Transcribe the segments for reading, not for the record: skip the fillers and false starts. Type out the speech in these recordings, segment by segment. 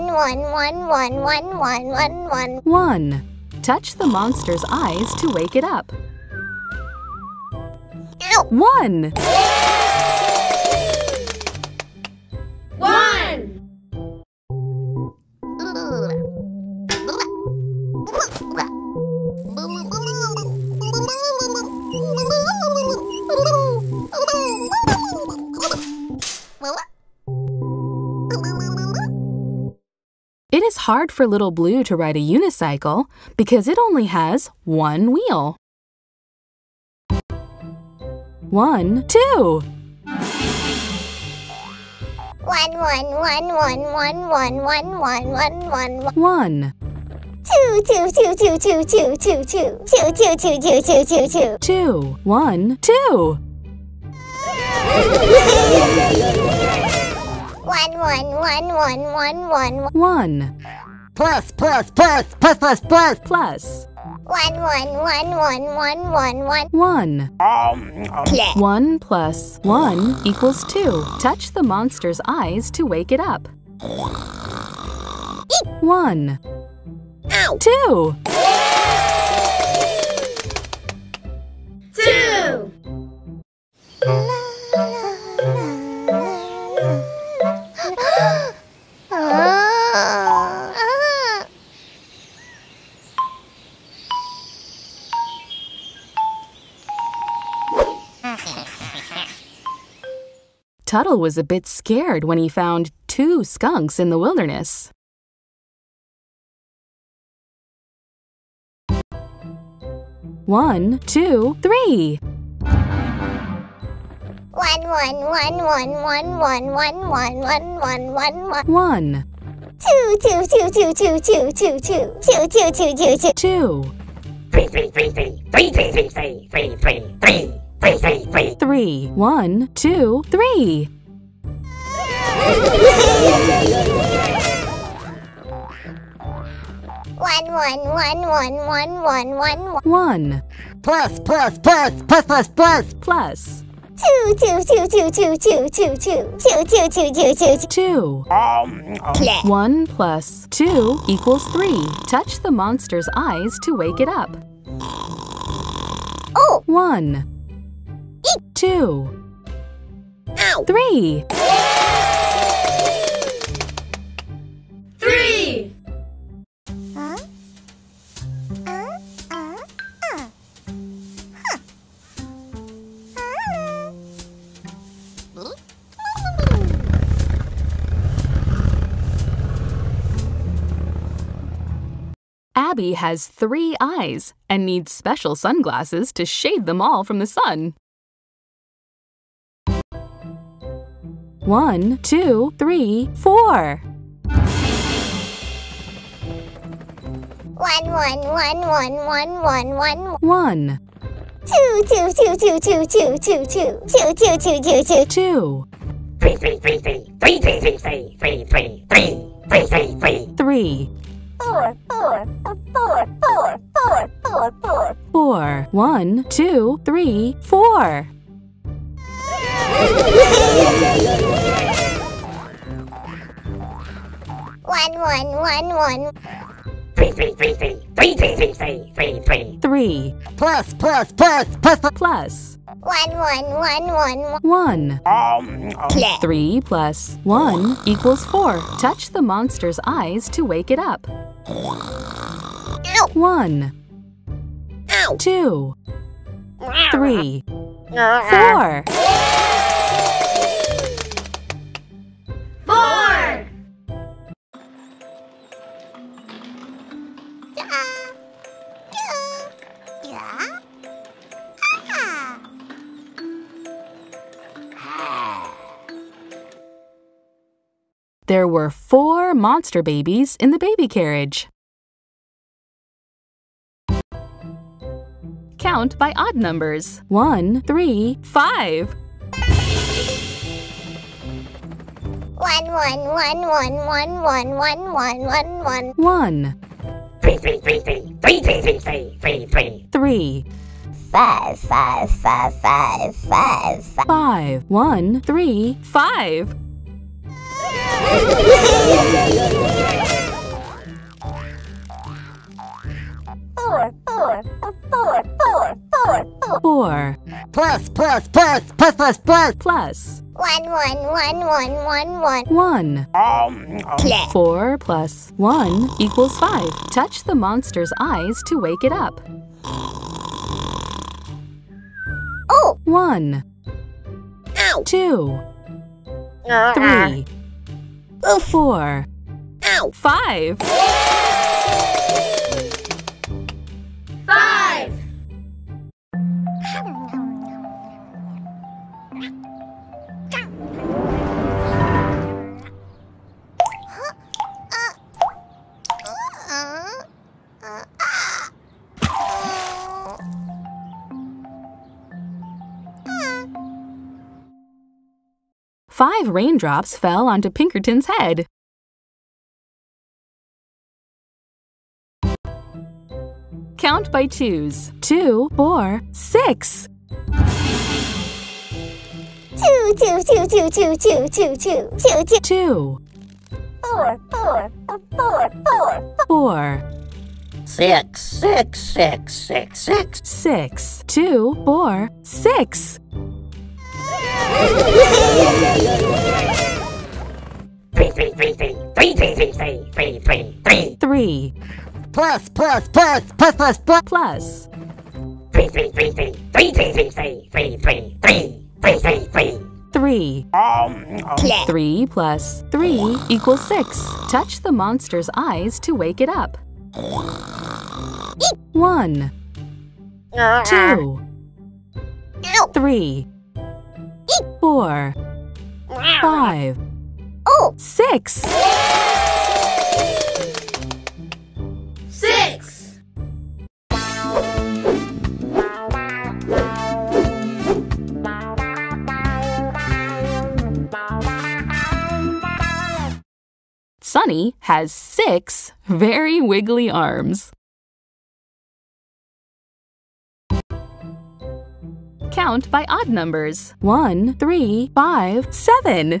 1. Touch the monster's eyes to wake it up. Ow. 1. Yay! 1. It is hard for Little Blue to ride a unicycle because it only has one wheel. 1, 2. 1. 2. 1, 2. 1. Plus. 1 plus 1 equals 2. Touch the monster's eyes to wake it up. 1. Ow. 2. Yay! 2. Tuttle was a bit scared when he found 2 skunks in the wilderness. One, two, three. 1. 1. 2. 1, 2, 3. 1. Plus. 2. 1 plus 2 equals 3. Touch the monster's eyes to wake it up. Oh. 1. 2. Ow. 3. Abby has 3 eyes and needs special sunglasses to shade them all from the sun. 1, 2, 3, 4. 1. 2. 3. 4. 1, 2, 3, 4. 1. 3. Plus. 1. 3 plus 1 equals 4. Touch the monster's eyes to wake it up. Ow. 1. Ow. 2. 3. 4. 4. There were 4 monster babies in the baby carriage. Count by odd numbers. 1, 3, 5. 1. 3. 5. 1, 3, 5. Four. Plus. 1. 4 + 1 = 5. Touch the monster's eyes to wake it up. 1. Ow. 2. 3. 4. Ow. 5. Yay! 5. Five raindrops fell onto Pinkerton's head. Count by twos. 2, 4, 6. 2. 4. 6. 2, 4, 6. 3. Plus. 3. 3 + 3 = 6. Touch the monster's eyes to wake it up. 1. 2. 3. 4. 5. 6. 6. Sunny has 6 very wiggly arms. Count by odd numbers. 1, 3, 5, 7. 1. 1.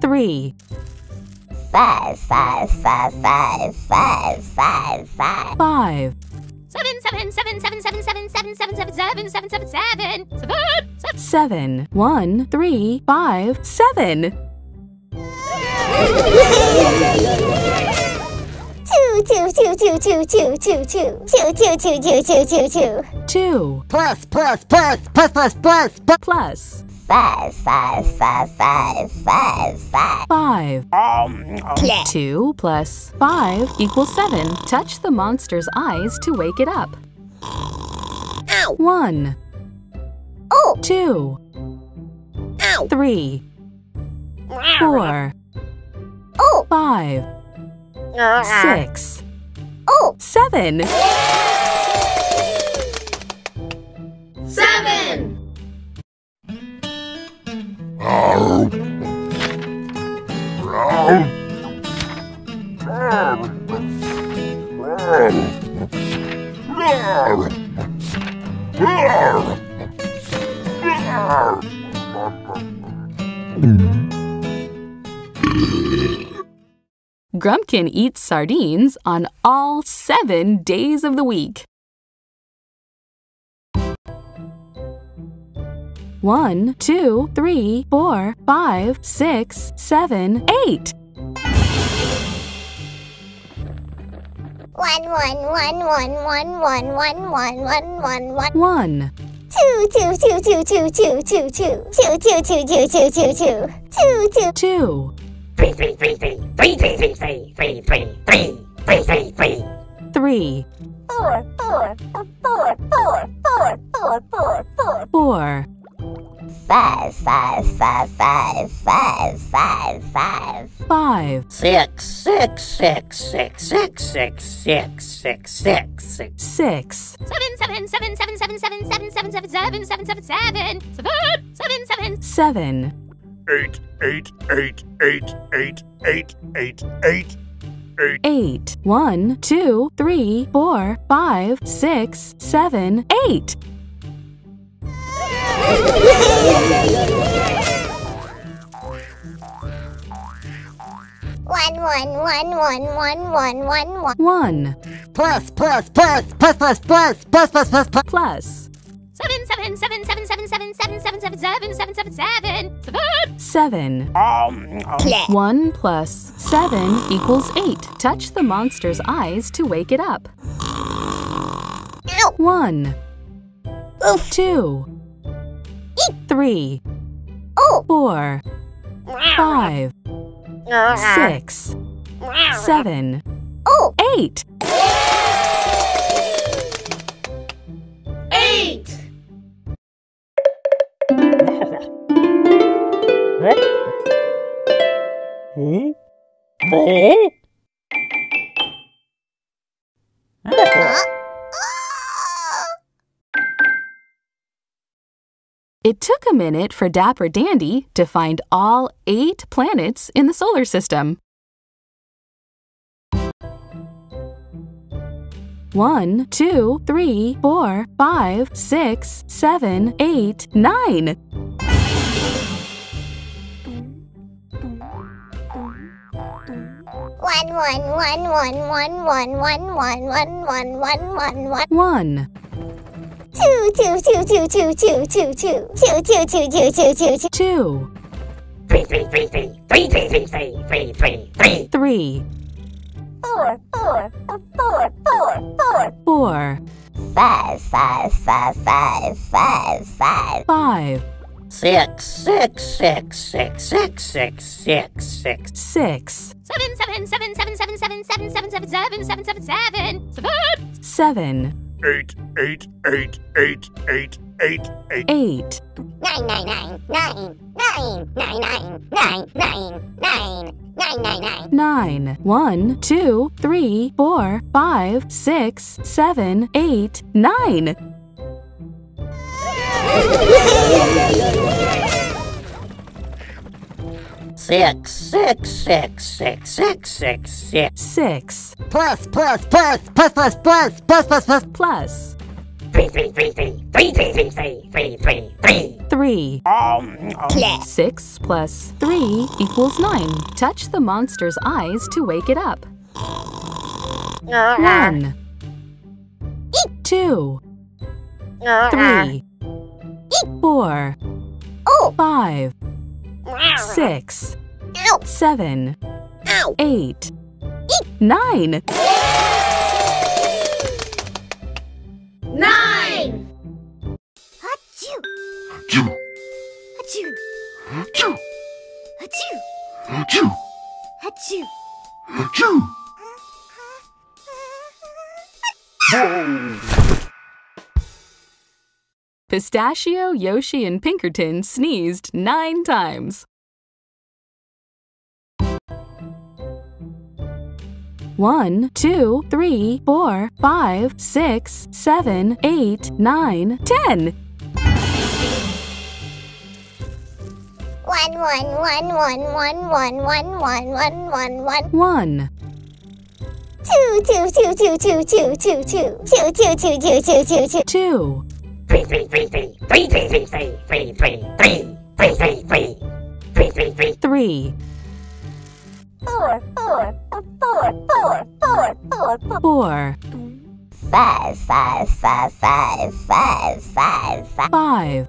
3. 5. 7. 1, 3, 5, 7. 2. Plus. 5. 2 + 5 = 7. Touch the monster's eyes to wake it up. 1. 2. 3. 4. 5. 6. 7. 7. Grumpkin eats sardines on all 7 days of the week. 1, 2, 3, 4, 5, 6, 7, 8. 1. 2. 3. 4. 5. 6. 7. 8. 8. 8. 1, 2, 3, 4, 5, 6, 7, 8. One, one, one, one, one, one, one, one. One. Plus, plus, plus, plus, plus, plus, plus, plus, plus, plus, plus. 7. 1 plus 7 equals 8. Touch the monster's eyes to wake it up. 1. 2. 3. 4. 5. 6. 7. 8. 8. It took a minute for Dapper Dandy to find all 8 planets in the solar system. 1, 2, 3, 4, 5, 6, 7, 8, 9. One, one, one, one, one, one, one, one, one, one, one, one, one. 1. 2, 2, 2, 2, 2, 2, 2, 2, 2, 2, 2, 2, 2, 2, 2, 2. 3, 3, 3, 3, 3, 3, 3, 3, 3, 3, 3. 3. 4, 4, 4, 4, 4. 4. 5, 5, 5, 5, 5, 5. 5. 6, 6, 6, 6, 6, 6, 6, 6. 6. 7, 7, 7, 7, 7, 7, 7, 7, 7, 7, 7, 7, 7, 7. 7. 8, 8, 8, 8, 8, 8, 8. 8. 9, 9, 9, 9, 9, 9, 9, 9, 9, 9. 9, 9, 9. 9. 1, 2, 3, 4, 5, 6, 7, 8, 9. Six, six, six, six, six, six, six. 6. Plus, plus, plus, plus, plus, plus, plus, plus, plus, plus. 3, 3, 3, 3, 3, 3, 3, 3, 3, 3. 3. 6 plus 3 equals 9. Touch the monster's eyes to wake it up. 1. 2. 3. 4. 5. 6. 7. 8. 9. 9. Achoo. Achoo. Achoo. Achoo. Achoo. Achoo. Achoo. Pistachio, Yoshi, and Pinkerton sneezed 9 times. 1, 2, 3, 4, 5, 6, 7, 8, 9, 10. 1, 1, 1, 1, 1, 1, 1, 1, 1, 1, 1. 1. 2, 2, 2, 2, 2, 2, 2, 2, 2, 2, 2, 2, 2, 2, 2, 2. 3, 3, 3, 3, 3, 3, 3, 3, 3, 3, 3, 3, 3, 3, 3, 3, 3, 3. 4, 4, 4, 4, 4, 4, 4. 5, 5, 5, 5, 5, 5, 5.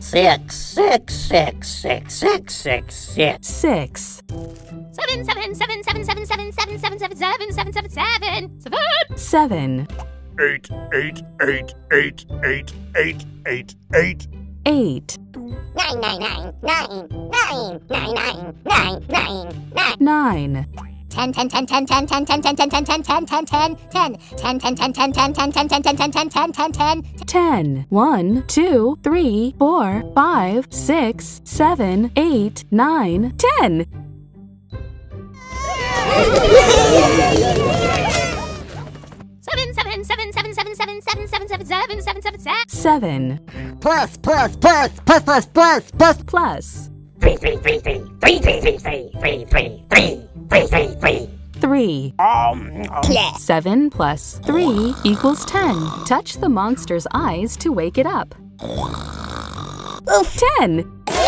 6, 6, 6, 6, 6, 6, 6. 6. 7, 7, 7, 7, 7, 7, 7, 7, 7, 7, 7, 7, 7, 7. 7. 8, 8, 8, 8, 8, 8, 8, 8. 8. 9, 9, 9, 9, 9, 9, 9, 9, 9, 9. 9. 10, 10, 10, 10, 10, 10, 10, 10, 10, 10, 10, 10, 10, 10, 10, 10, 10, 10, 10, 10, 10, 10, 10, 10, 10, 10, 10, 10. 1, 2, 3, 4, 5, 6, 7, 8, 9, 10. 7. Plus, plus, plus, plus, plus, plus, plus, plus. 3, 3, 3, 3, 3, 3, 3, 3, 3, 3, 3, 3, 3, 3, 3, 3. 7 plus 3 equals 10. Touch the monster's eyes to wake it up. 10! 10!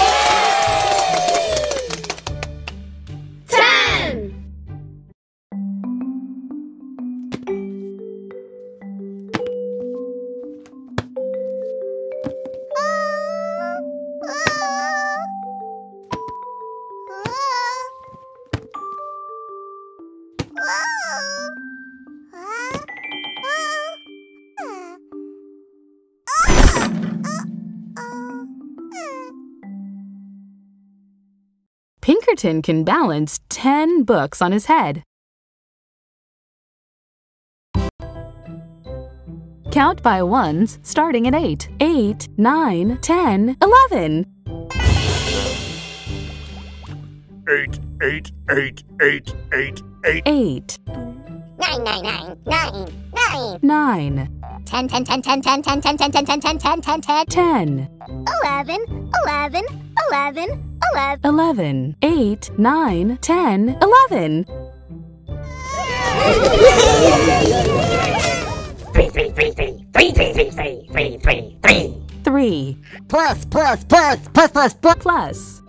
Pinkerton can balance 10 books on his head. Count by ones starting at 8. 8, 9, 10, 11. 8, 8, 8, 8, 8, 8. 8. 9, 9, 9, 9, 9. 9. 10, 10, 10, 10, 10, 10, 10, 10, 10, 10, 10, 10, 10, 10. 10. 11, 11, 11. 11. 8, 9, 10, 11. 3, 3, 3, 3, 3, 3, 3, 3, 3, 3, 3. 3. Plus, plus, plus, plus, plus, plus. Plus.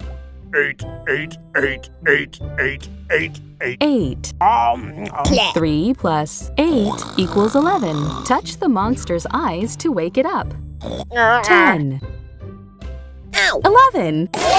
8, 8, 8, 8, 8, 8, 8. 8. 3 plus 8 equals 11. Touch the monster's eyes to wake it up. 10. 11. 11.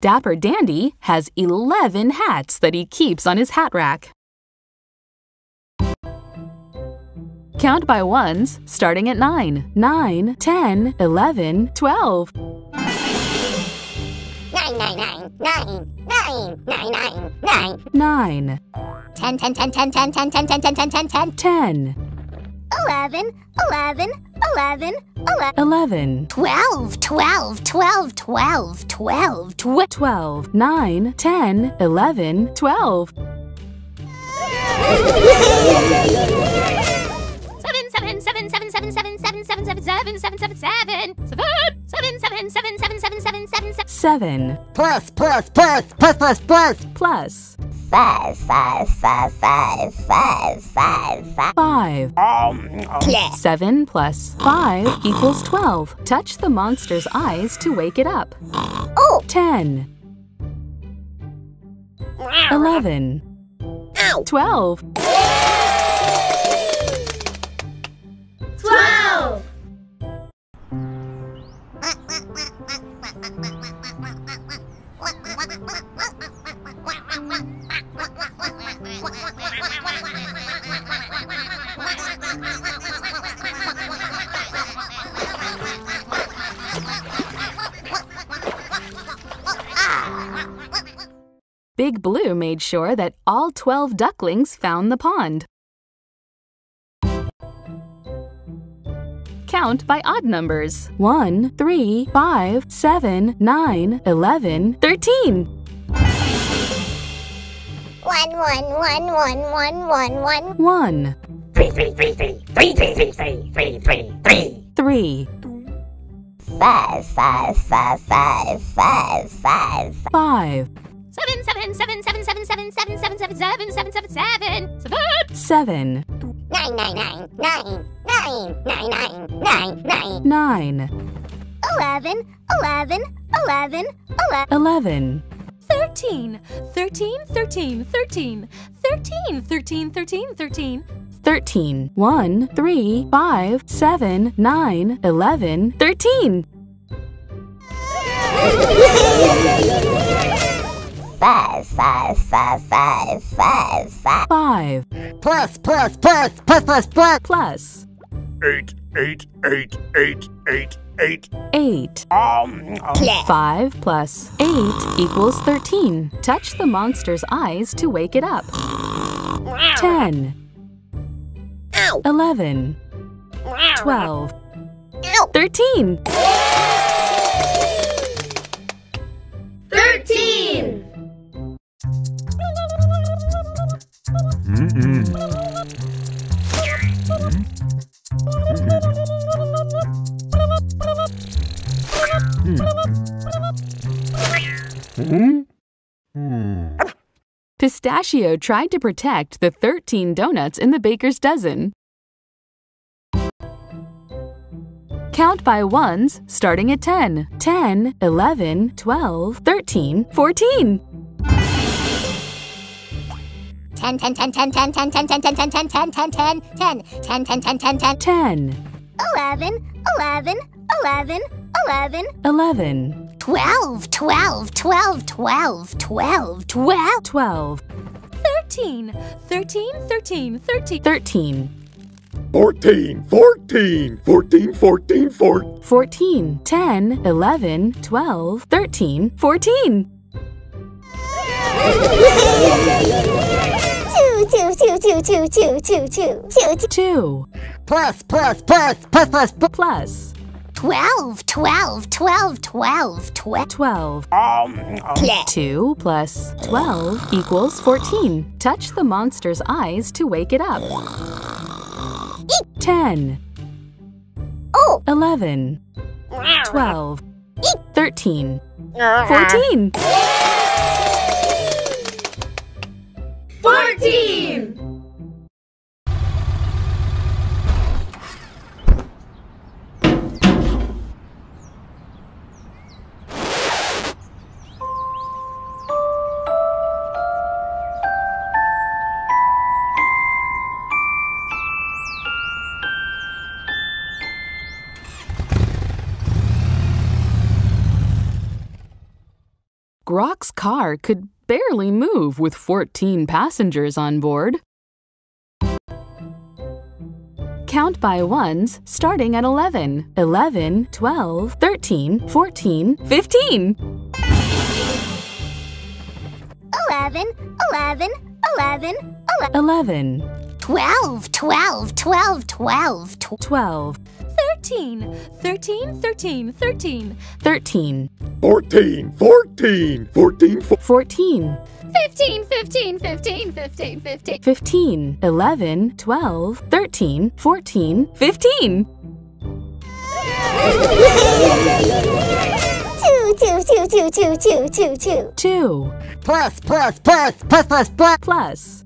Dapper Dandy has 11 hats that he keeps on his hat rack. Count by ones starting at 9. 9, 10, 11, 12. 9, 9, 9, 9, 9, 9, 9, 9. 9. 10, 10, 10, 10, 10, 10, 10, 10, 10, 10, 10, 10. 10. 11, 11, 11, 11. 11. 12, 12, 12, 12, 12, 12. 12, 9, 10, 11, 12. 7 plus plus plus plus plus plus plus 5 7 plus 5 equals 12. Touch the monster's eyes to wake it up. 10 11 12 12. Big Blue made sure that all 12 ducklings found the pond. Count by odd numbers. 1, 3, 5, 7, 9, 11, 13. 1, 1, 1, 1, 1, 1, 1. 1. 3, 3, 3, 3, 3, 3, 3, 3, 3, 3. 3. 5, 5, 5, 5, 5, 5. 5. 7, 7, 7, 7, 7, 7, 7, 7, 7, 7, 7, 7, 7. 7. 9, 9, 9, 9. 9, 9, 9, 9, 9. 9. 11, 11, 11, 11. 11. 13, 13, 13, 13, 13, 13, 13, 13. 13. 1, 3, 5, 7, 9, 11, 13. 5, 5, 5, 5, 5, 5. 5. Plus, plus, plus, plus, plus, plus. Plus. 8, 8, 8, 8, 8, 8. 8. 5 plus 8 equals 13. Touch the monster's eyes to wake it up. 10. 11. 12. 13. 13. Pistachio tried to protect the 13 donuts in the baker's dozen. Count by ones, starting at 10. 10, 11, 12, 13, 14. 10, 10, 10, 10, 10, 10, 10, 10, 10, 10, 10, 10, 10, 10, 10, 10, 10, 10, 10, 10. 11, 11, 11, 11, 11. 12, 12, 12, 12, 12, 12, 12. 13, 13, 13, 13, 13. 14, 14, 14, 14, 14. 14, 10, 11, 12, 13, 14. 2, 2, 2, 2, 2, 2, 2, 2, 2, 2, 2. Plus, plus, plus, plus, plus, plus. 12, 12, 12, 12, 12. 12. 2 plus 12 equals 14. Touch the monster's eyes to wake it up. 10. 11. 12. 13. 14. 14. Grok's car could barely move with 14 passengers on board. Count by ones, starting at 11. 11, 12, 13, 14, 15. 11, 11, 11, 11. 11. 12, 12, 12, 12, 12. 13, 13, 13, 13, 13. 14, 14, 14, 14. 15, 15, 15, 15, 15. 15, 11, 12, 13, 14, 15. 2, 2, 2, 2, 2, 2, 2, 2. 2. Plus, plus, plus, plus, plus, plus, plus.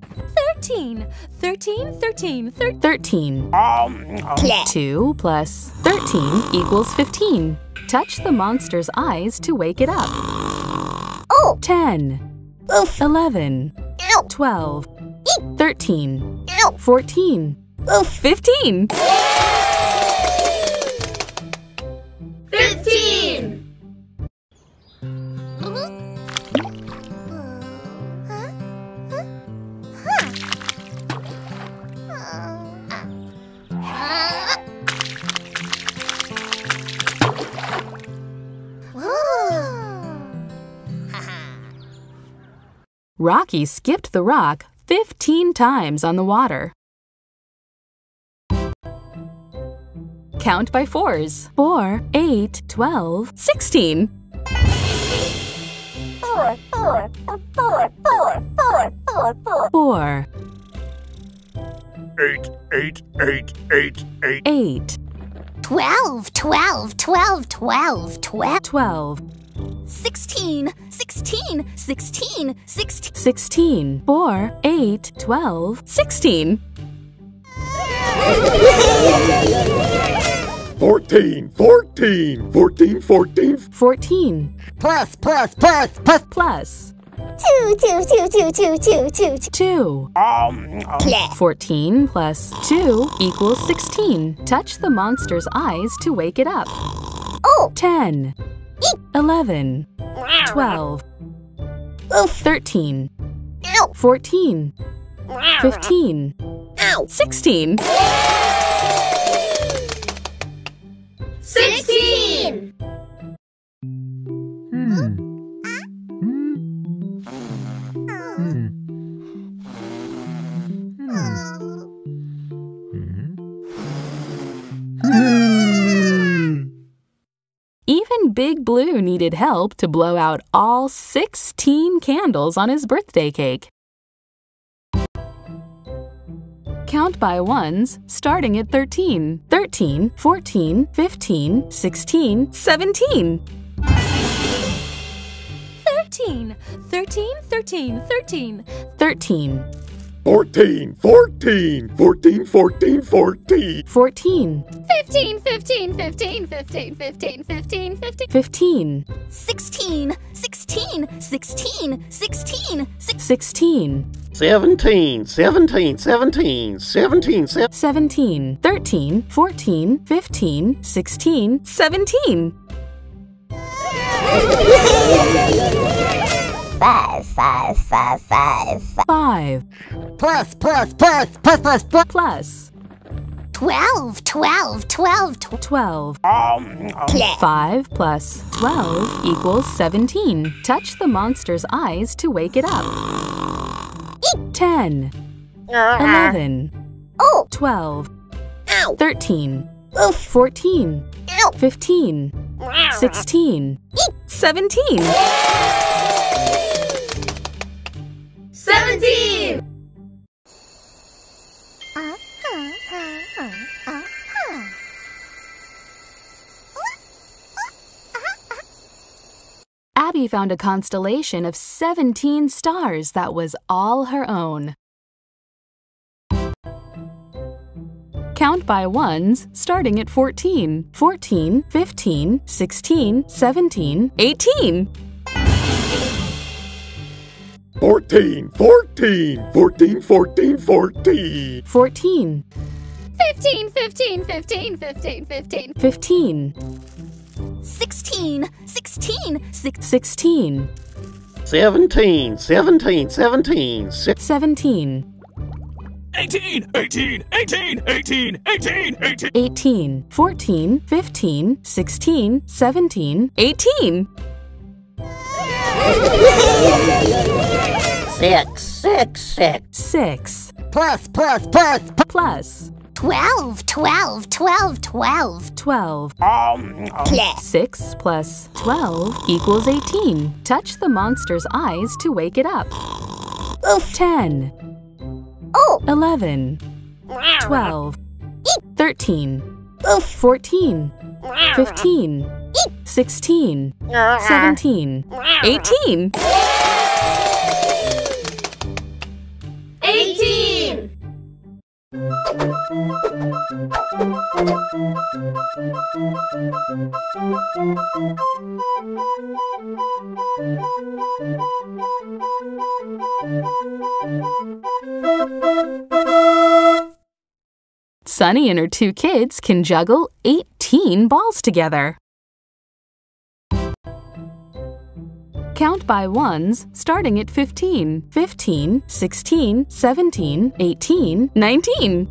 13, 13, 13, 13. 13. 2 plus 13 equals 15. Touch the monster's eyes to wake it up. 10. 11. 12. 13. 14. 15. 15. Rocky skipped the rock 15 times on the water. Count by fours. 4, 8, 12, 16. 4, 4, 4, 4, 4, 4, 4. 4. 8, 8, 8, 8, 8. 8. 12, 12, 12, 12, 12. 12. 16, 16, 16, 16. 16, 4, 8, 12, 16. 14, 14, 14, 14. 14. Plus, plus, plus, plus, plus. 2, 2, 2, 2, 2, 2, 2, 2. 14 plus 2 equals 16. Touch the monster's eyes to wake it up. 10. 11. 12. 13. 14. 15. 16. 16. Big Blue needed help to blow out all 16 candles on his birthday cake. Count by ones, starting at 13. 13, 14, 15, 16, 17. 13, 13, 13, 13. 13. 14, 14, 14, 14, 14. 14. 15, 15, 15, 15, 15, 15, 15. 15. 16, 16, 16, 16, 16. 17, 17, 17, 17, 17. 13, 14, 15, 16, 17. 5 plus 12 5 plus 12 equals 17. Touch the monster's eyes to wake it up. 10 11 12 13 14 15 16 17 17! Abby found a constellation of 17 stars that was all her own. Count by ones, starting at 14. 14, 15, 16, 17, 18. 14, 14, 14, 14, 14. 14. 15, 15, 15, 15, 15. 15. 16, 16, 16. 17, 17, 17, 17. 18, 18, 18, 18, 18, 18. 18. 14, 15, 16, 17, 18. 6 plus 12 6 plus 12 equals 18. Touch the monster's eyes to wake it up. 10 11 12 13 14 15 16, 17, 18. 18! Sunny and her two kids can juggle 18 balls together. Count by ones, starting at 15. 15, 16, 17, 18, 19.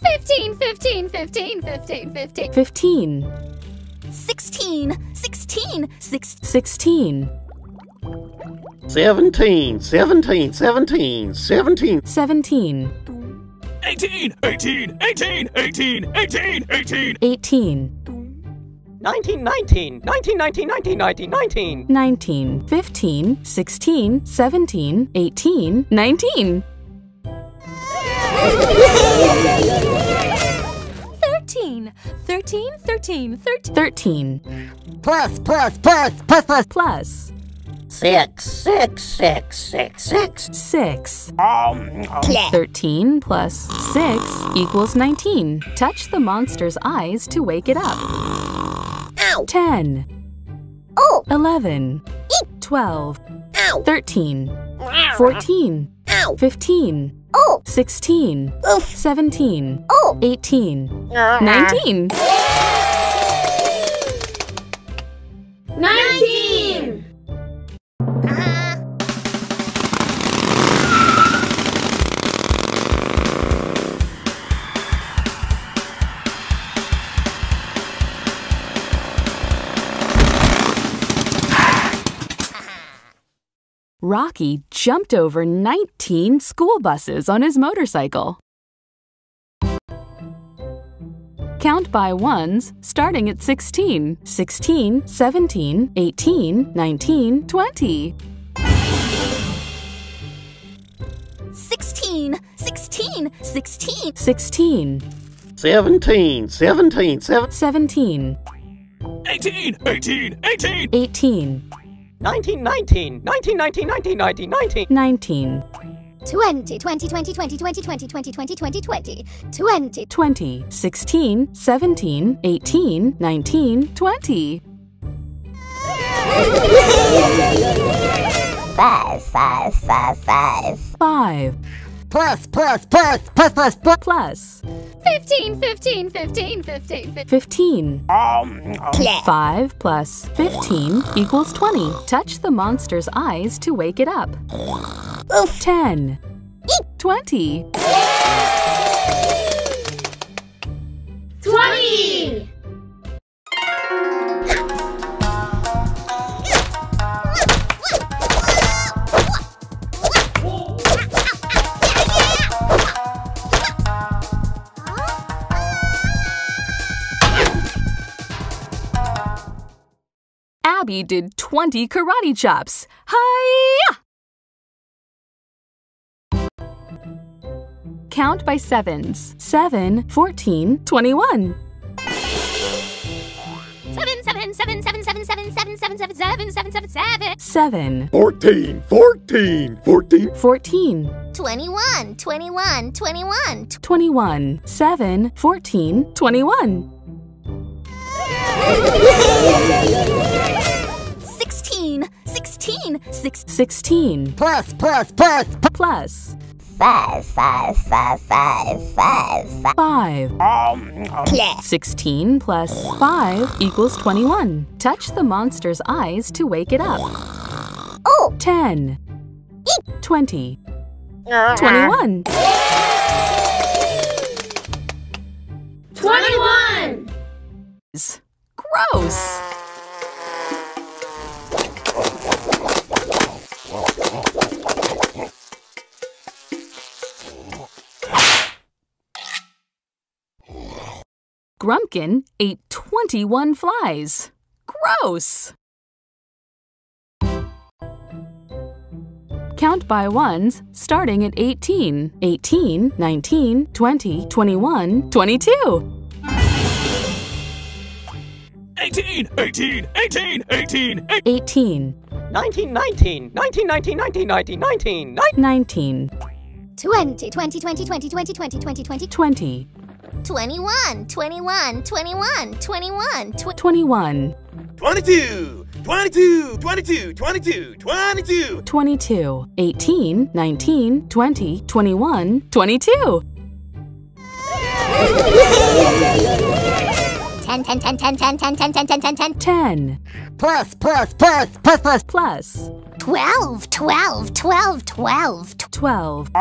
15, 15, 15, 15, 15. 15. 16, 16, 16. 17, 17, 17, 17. 17. 18, 18, 18, 18, 18, 18. 18. 19, 19, 19, 19, 19, 19, 19. 19, 15, 16, 17, 18, 19. 13, 13, 13, 13. 13. Plus. 6 13 plus 6 equals 19. Touch the monster's eyes to wake it up. 10 11 12 13 14 15 16 17 18 19 19 Rocky jumped over 19 school buses on his motorcycle. Count by ones starting at 16. 16, 17, 18, 19, 20. 16, 16, 16, 16. 17, 17, 17. 18, 18, 18. 18. 19, 19, 19, 19, 19, 19, 19. 19. 20, 20, 20, 20, 20, 20, 20, 20, 20, 20, 20, 20, 16, 17, 18, 19, 20. 5, 5, 5, 5. 5. Plus, plus, plus, plus, plus, plus, plus. 15, 15, 15, 15, 15. 5 plus 15 equals 20. Touch the monster's eyes to wake it up. Oof. 10. Eek. 20. 20. 20 karate chops. Hi-ya! Count by sevens. 7, 14, 21. 7, 7, 7, 7, 7, 7, 7, 7, 7, 7, 7, 7, 7. 7. 14, 14, 14. 14. 21, 21, 21. 21. 7, 14, 21. 16, 16, 6, 16. Plus, plus, plus, plus. 5, 5, 5, 5, 5. 5. 16 plus 5 equals 21. Touch the monster's eyes to wake it up. Oh. 10. Eek. 20. 21. 21. Gross! Grumpkin ate 21 flies. Gross! Count by ones starting at 18. 18, 19, 20, 21, 22. 18, 18, 18, 18, 18. 19, 19, 19, 19, 19, 19, 19, 19. 20, 20, 20, 20, 20, 20, 20, 20, 20. 21, 21, 21, 21, 21. 22, 22, 22, 22, 22. 22, 18, 19, 20, 21, 22. 10, 10, 10, 10, 10, 10, 10, 10, 10, 10, 10, 10. Plus, plus, plus, plus, plus, plus. 12, 12, 12, 12, 12.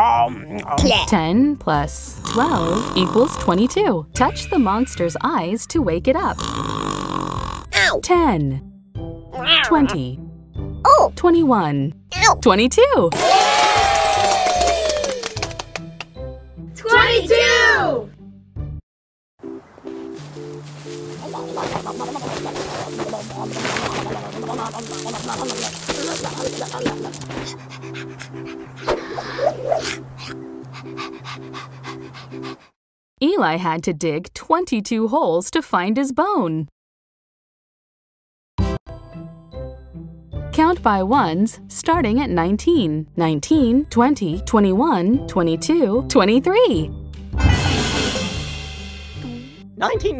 10 plus 12 equals 22. Touch the monster's eyes to wake it up. Ow. 10. 20. Oh. 21. Ow. 22. 22. Eli had to dig 22 holes to find his bone. Count by ones starting at 19. 19, 20, 21, 22, 23. 19, 19,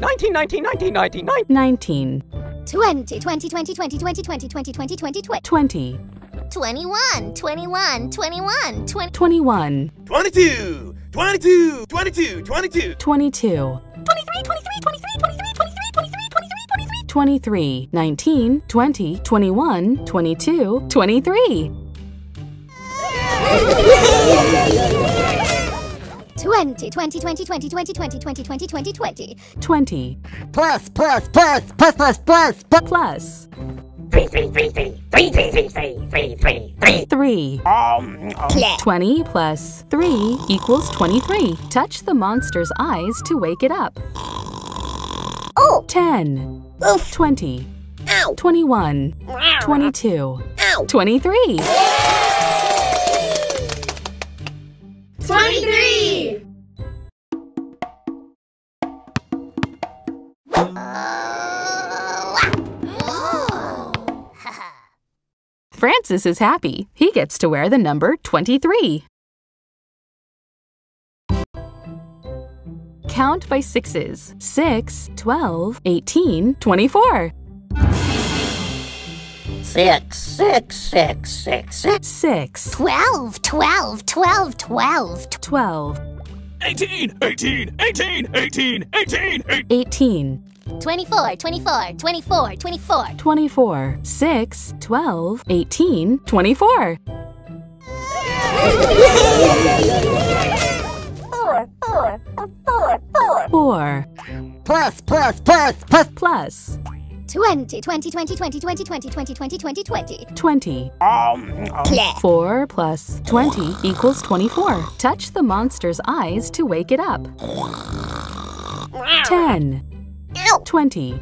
19, 19, 19, 19, 19. 19. 20, 20, 20, 20, 20, 20, 20, 20, 20, 20. 20. 21, 21, 21, 20. 21. 22, 22, 22, 22. 22. 23, 23, 23, 23, 23, 23, 23, 23. 23, 19, 20, 21, 22, 23. 20, 20, 20, 20, 20, 20, 20, 20, 20, 20. 20. Plus, plus, plus, plus, plus, plus, plus. 3. 20 plus 3 equals 23. Touch the monster's eyes to wake it up. 10. 20. 21. 22. 23. 23! Francis is happy. He gets to wear the number 23. Count by sixes. 6, 12, 18, 24. 6, 6, 6, 6, 6. 6. 12, 12, 12, 12. 12. 18, 18, 18, 18, 18, 18. 18. 24, 24, 24, 24. 24. 6, 12, 18, 24. Four. Plus. 20. 4 plus 20 equals 24. Touch the monster's eyes to wake it up. 10. 20.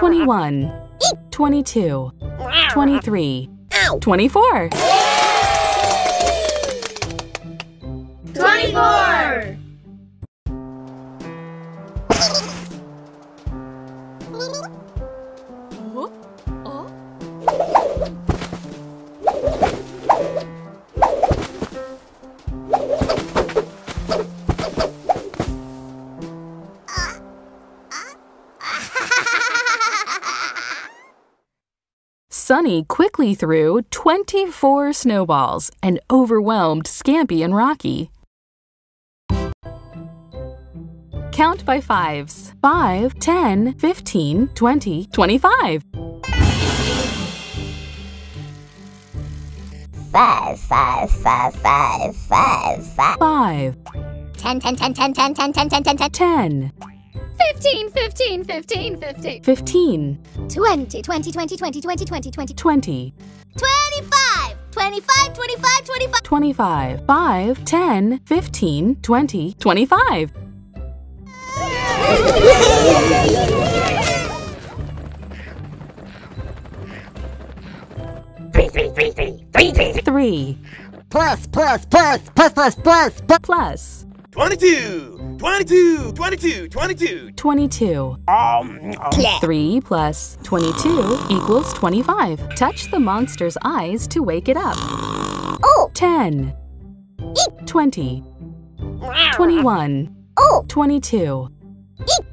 21. 22. 23. 24. 24! Sunny quickly threw 24 snowballs and overwhelmed Scampi and Rocky. Count by fives. 5, 10, 15, 20, 25. 5. 10. 15. 20. 25. 5, 10, 15, 20, 25. 3. Plus. 22. 3 plus 22 equals 25. Touch the monster's eyes to wake it up. 10. 20. 21. 22.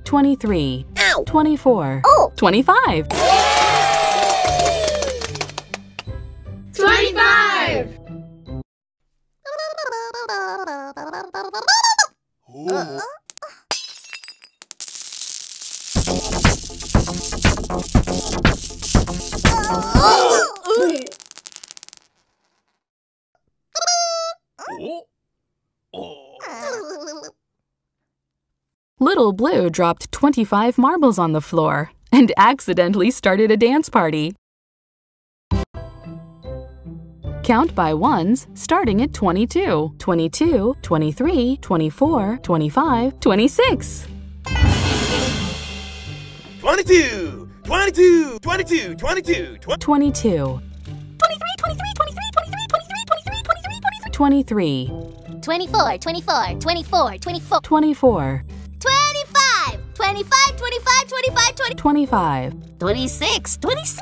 23. 24. 25. 25! Little Blue dropped 25 marbles on the floor and accidentally started a dance party. Count by ones, starting at 22. 22, 23, 24, 25, 26. 22. 23. 24. 25. 26. 22. 23. 24. 25. 26. 20. Plus. 6. 20 plus 6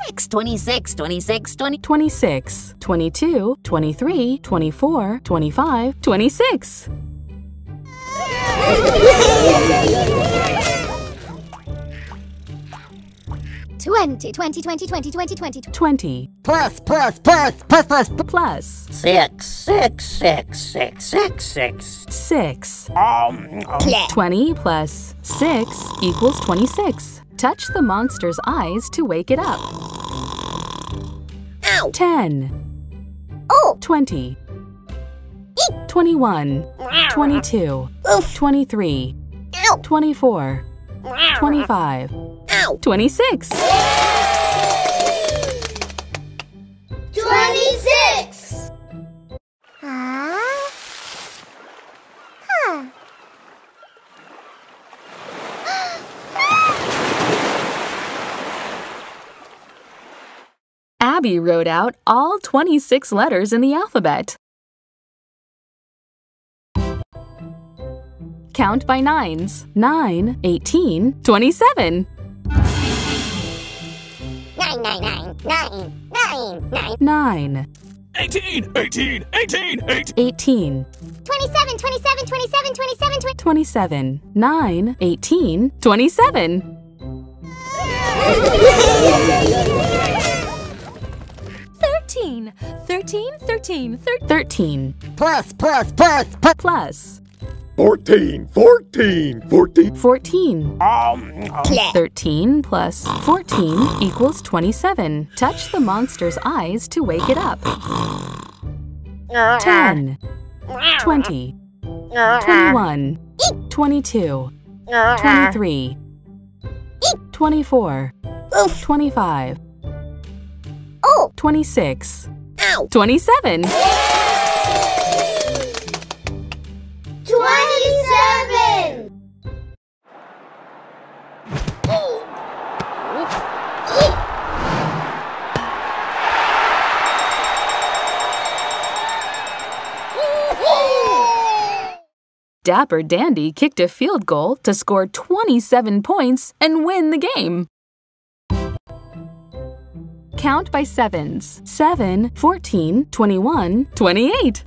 equals 26. Touch the monster's eyes to wake it up. 10. 20. 21. 22. 23. 24. 25. 26. Abby wrote out all 26 letters in the alphabet. Count by nines. 9, 18, 27. 9, 9, 9, 9, 9, 9. 9. 18, 18, 18, 18. 18. 27, 27, 27, 27, 27. 9, 18, 27. Thirteen. Plus. 14. 13 plus 14 equals 27. Touch the monster's eyes to wake it up. 10. 20. 21. 22. 23. 24. 25. 26. 27. 27! Dapper Dandy kicked a field goal to score 27 points and win the game. Count by sevens. 7, 14, 21, 28.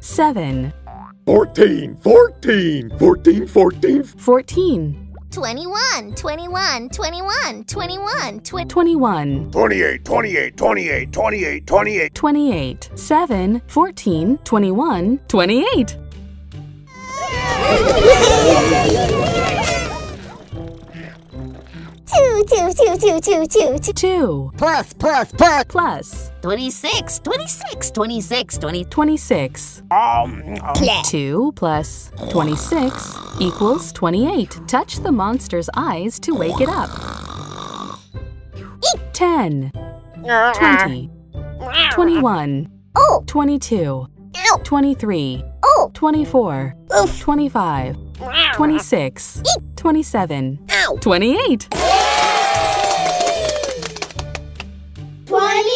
7. 14. 21. 28. 7, 14, 21, 28. 2. Plus. 26. 2 plus 26 equals 28. Touch the monster's eyes to wake it up. 10. 20. 21. 22. 23. 24. 25. 26. 27. 28. 28!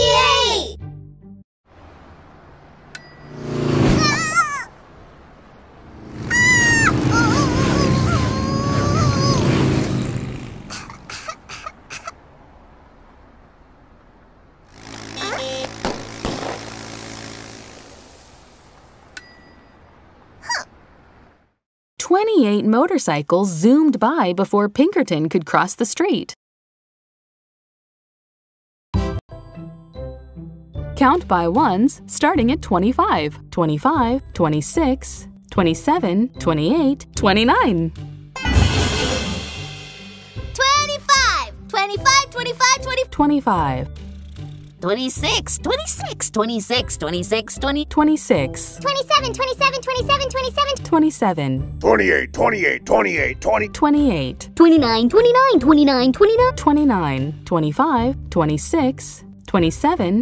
Eight motorcycles zoomed by before Pinkerton could cross the street. Count by ones, starting at 25. 25, 26, 27, 28, 29. 25. 26. 27. 28. 29. 25, 26, 27, 28, 29. 2. Plus. 27. 2 plus 27 equals 29. Touch the monster's eyes to wake it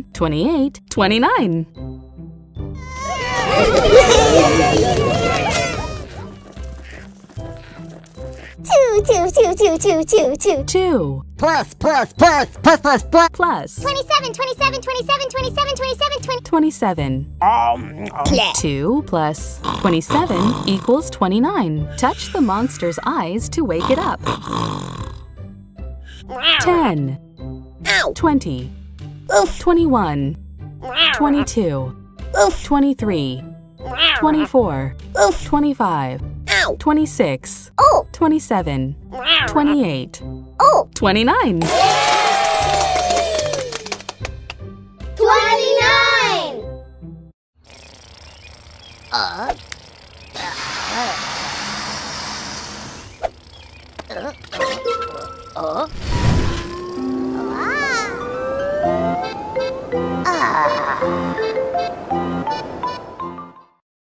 up. 10. 20. 21. 22. 23. 24. 25. 26. 27. 28. 29. 29. Ah.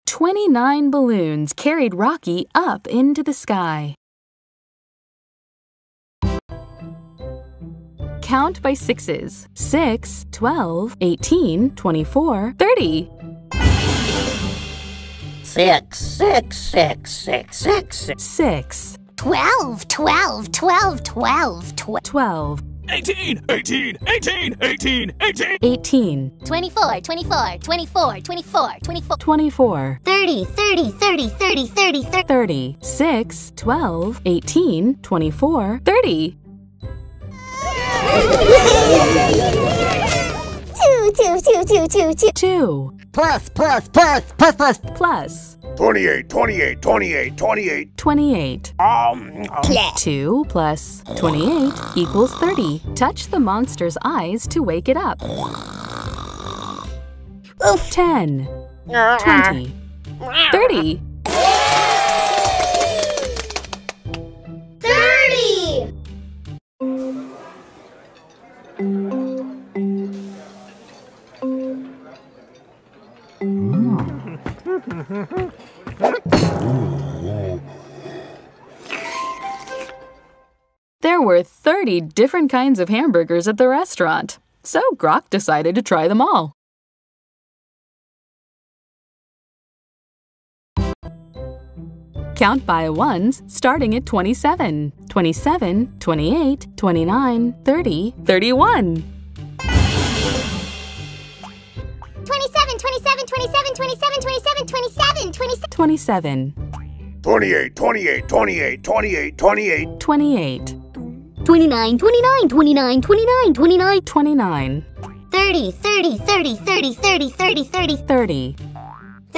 29 balloons carried Rocky up into the sky. Count by sixes. 6, 12, 18, 24, 30. 6. 12. 18. 18. 24. 30. 6, 12, 18, 24, 30. 2. Plus. 28. 2 plus 28 equals 30. Touch the monster's eyes to wake it up. Oof. 10. 20. 30. 30! There were 30 different kinds of hamburgers at the restaurant, so Grok decided to try them all. Count by ones starting at 27, 27, 28, 29, 30, 31. 27. 28. 29. 30. 31. 27, 28,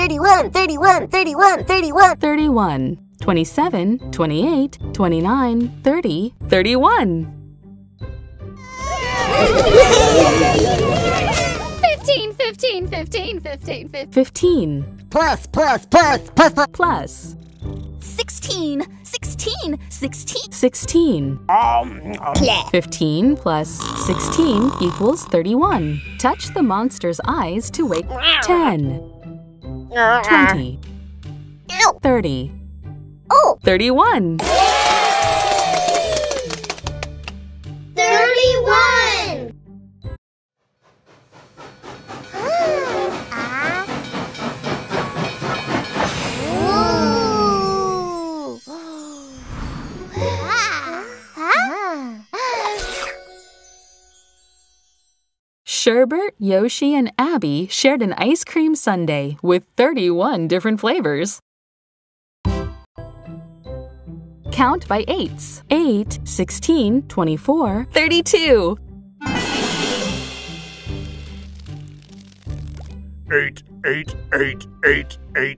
29, 30, 31. 15. Plus. 16. 15 plus 16 equals 31. Touch the monster's eyes to wake. 10. 20. 30. 31. 31. Sherbert, Yoshi, and Abby shared an ice cream sundae with 31 different flavors. Count by eights. 8, 16, 24, 32.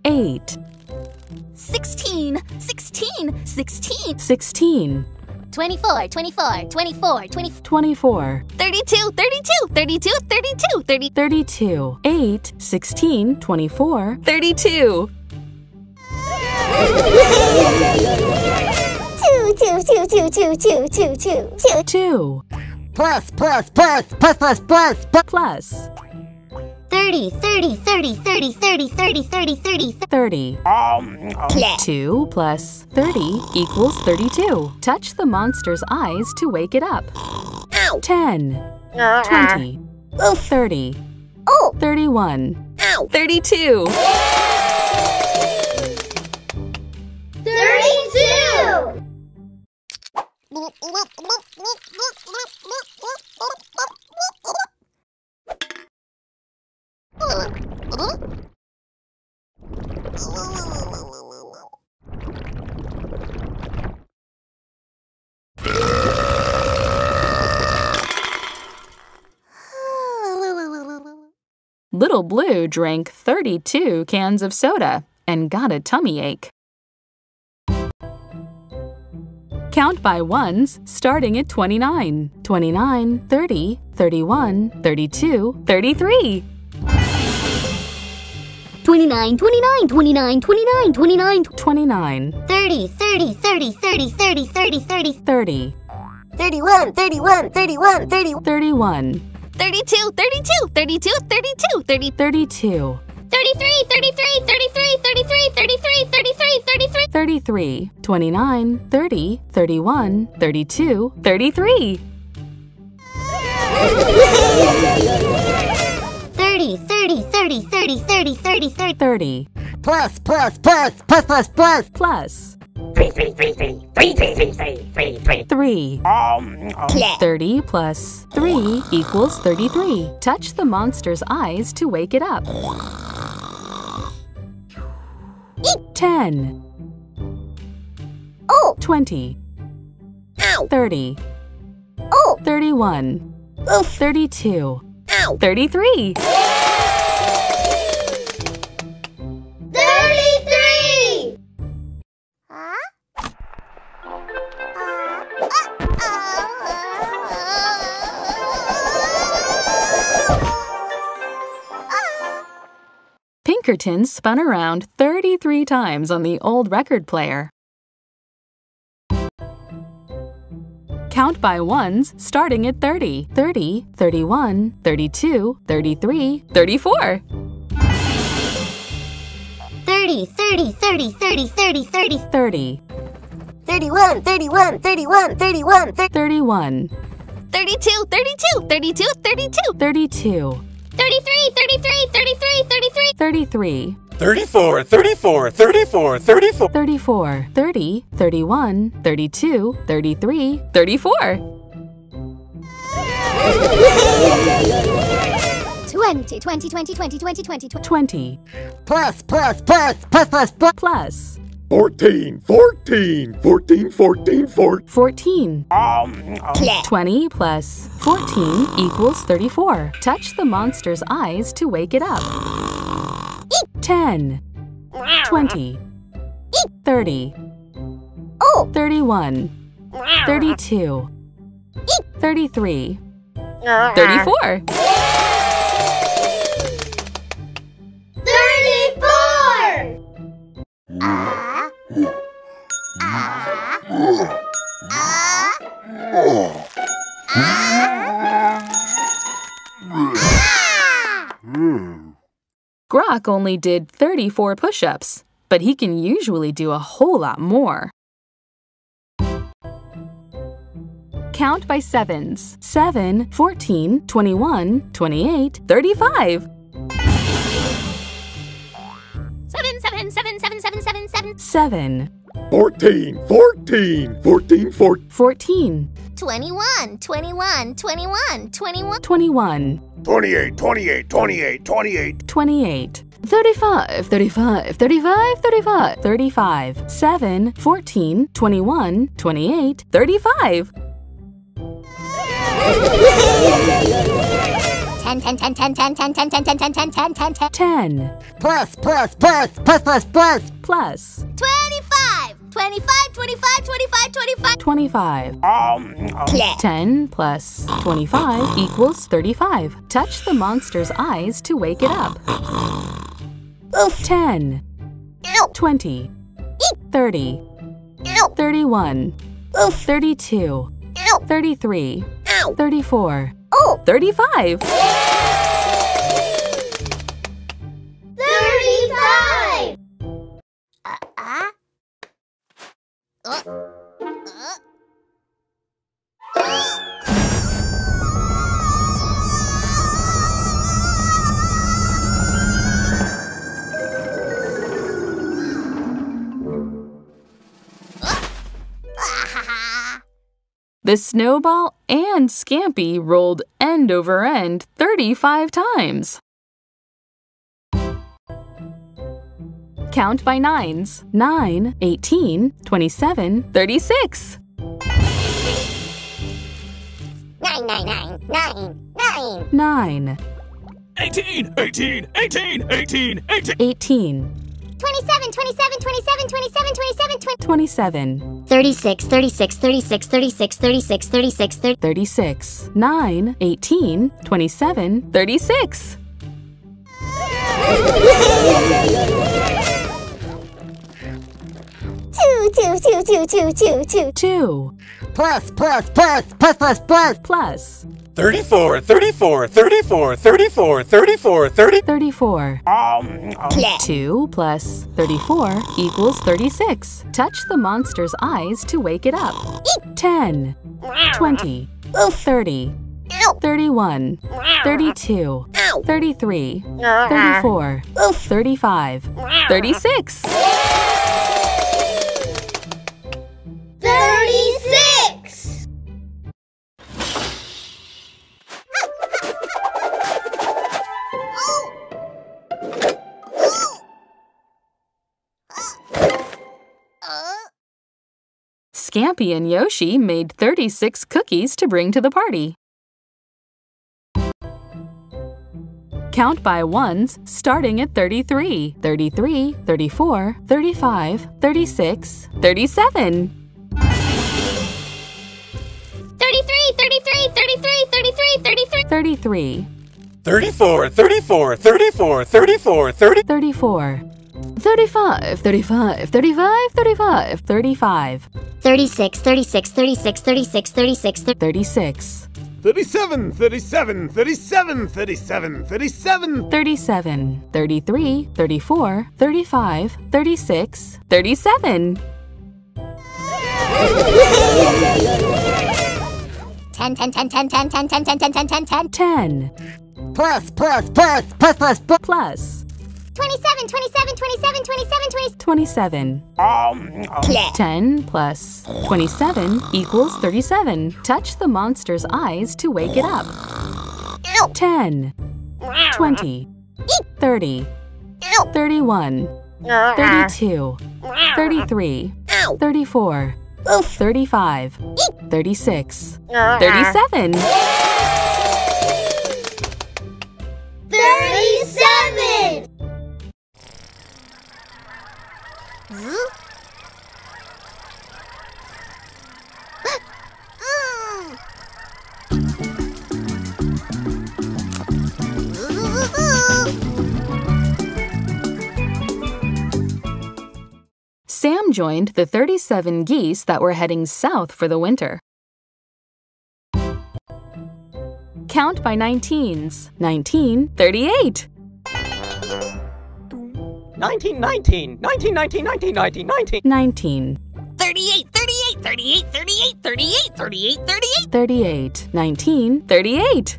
8. 16. 24. 32. 8, 16, 24, 32. 2. Plus. 30. 2 plus 30 equals 32. Touch the monster's eyes to wake it up. 10. 20. 30. 31. 32. 32! Little Blue drank 32 cans of soda and got a tummy ache. Count by ones starting at 29, 29, 30, 31, 32, 33. 29. 30. 31. 32. 33. 29. 30. 31. 32. 33. 30. Plus. 3. 30 plus 3 equals 33. Touch the monster's eyes to wake it up. 10. 20. 30. 31. 32. 33. 33! Pinkerton spun around 33 times on the old record player. Count by ones starting at 30. 30, 31, 32, 33, 34. 30, 30, 30, 30, 30, 30, 30. 31, 31, 31, 31, 31. 32, 32, 32, 32. 32. 33, 33, 33, 33. 33. 34, 34, 34, 34. 34, 30, 31, 32, 33, 34. 20, 20, 20, 20, 20, 20, 20. Plus, plus, plus, plus, plus, plus, plus. 14, 14, 14, 14, 14. 14. 20 plus 14 equals 34. Touch the monster's eyes to wake it up. 10, 20, 30, 31, 32, 33, 34. 34. Grok only did 34 push-ups, but he can usually do a whole lot more. Count by sevens. 7, 14, 21, 28, 35. 7, 7, 7, 7, 7, 7, 7. 7. 14, 14, 14, 14. 14. 21, 21, 21, 21. 21. 28, 28, 28, 28. 28. 35, 35, 35, 35. 35. 7, 14, 21, 28, 35. 10, 10, 10, 10, 10, 10, 10, 10, 10, 10, 10, 10, 10, 10. 10. Plus, plus, plus, plus, plus, plus. Plus. 25. 25, 25, 25, 25. 25. 10 plus 25 equals 35. Touch the monster's eyes to wake it up. 10. 20. 30. 31. 32. 33. 34. 35. 35. The snowball and Scampi rolled end over end 35 times. Count by nines. 9, 18, 27, 36. 9, 9, 9, 9, 9. 9. 18, 18, 18, 18, 18. 18. 27, 27, 27, 27, 27, 27. 36, 36, 36, 36, 36, 36, 36. 9, 18, 27, 36. 2, 2, 2, 2, 2, 2, 2. 2. Plus, plus, plus, plus, plus, plus, plus. 34, 34, 34, 34, 34, 30. 34. 2 plus 34 equals 36. Touch the monster's eyes to wake it up. 10, 20, 30, 31, 32, 33, 34, 35, 36. Scampi and Yoshi made 36 cookies to bring to the party. Count by ones starting at 33, 33, 34, 35, 36, 37. 33, 33, 33, 33, 33, 33. 34, 34, 34, 34, 30, 34. 35, 35, 35, 35, 35. 36, 36, 36, 36, 36, 36. 37, 37, 37, 37, 37. 37, 33, 34, 35, 36, 37. 10, 10, 10, 10, 10, 10, 10, 10, 10, 10, 10, 10, 10. Plus, plus, plus, plus, plus, plus. 27, 27, 27, 27, 27. 10 plus 27 equals 37. Touch the monster's eyes to wake it up. 10, 20, 30, 31, 32, 33, 34, 35, 36, 37. 37! Sam joined the 37 geese that were heading south for the winter. Count by 19s. 19, 38. 19, 19, 19, 19, 19, 19, 19. 19. 38, 38, 38, 38, 38, 38, 38. 38, 19, 38.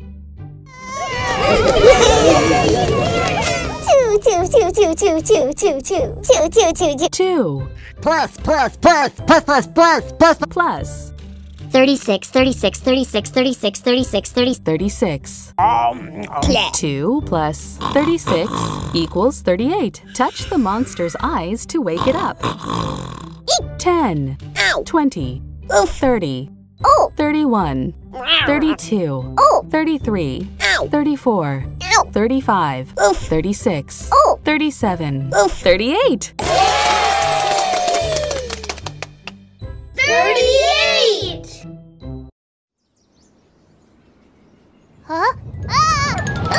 2. Plus, plus, plus, plus, plus, plus, plus, plus. 36, 36, 36, 36, 36, 36. 36. 2 plus 36 equals 38. Touch the monster's eyes to wake it up. 10, 20, 30, 31, 32, 33, 34, 35, 36, 37, 38. 38! Huh? Ah! Ah!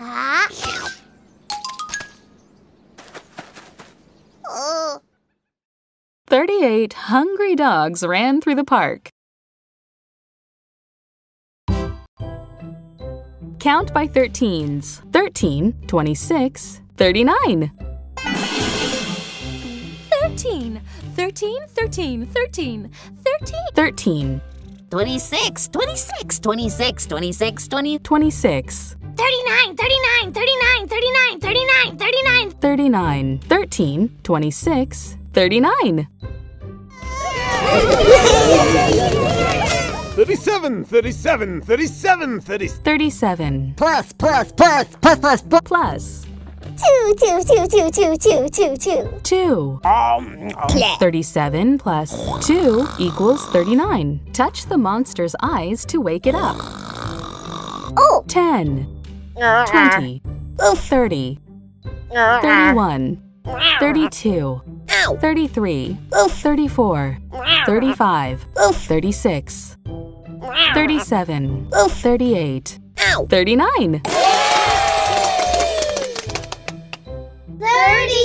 Ah! 38 hungry dogs ran through the park. Count by 13s. 13, 26, 39. 13, 13, 13, 13, 13. 13. 26, 26, 26, 26, 20, 26. 39, 39, 39, 39, 39, 39. 39. 13, 26, 39. 37, 37, 37, 30. 37. Plus, plus, plus, plus, plus, plus, plus. 2, 2, 2, 2, 2, 2, 2, 2. 2. 37 plus 2 equals 39. Touch the monster's eyes to wake it up. 10, 20, 30, 31, 32, 33, 34, 35, 36. 37, 38, 39. 39!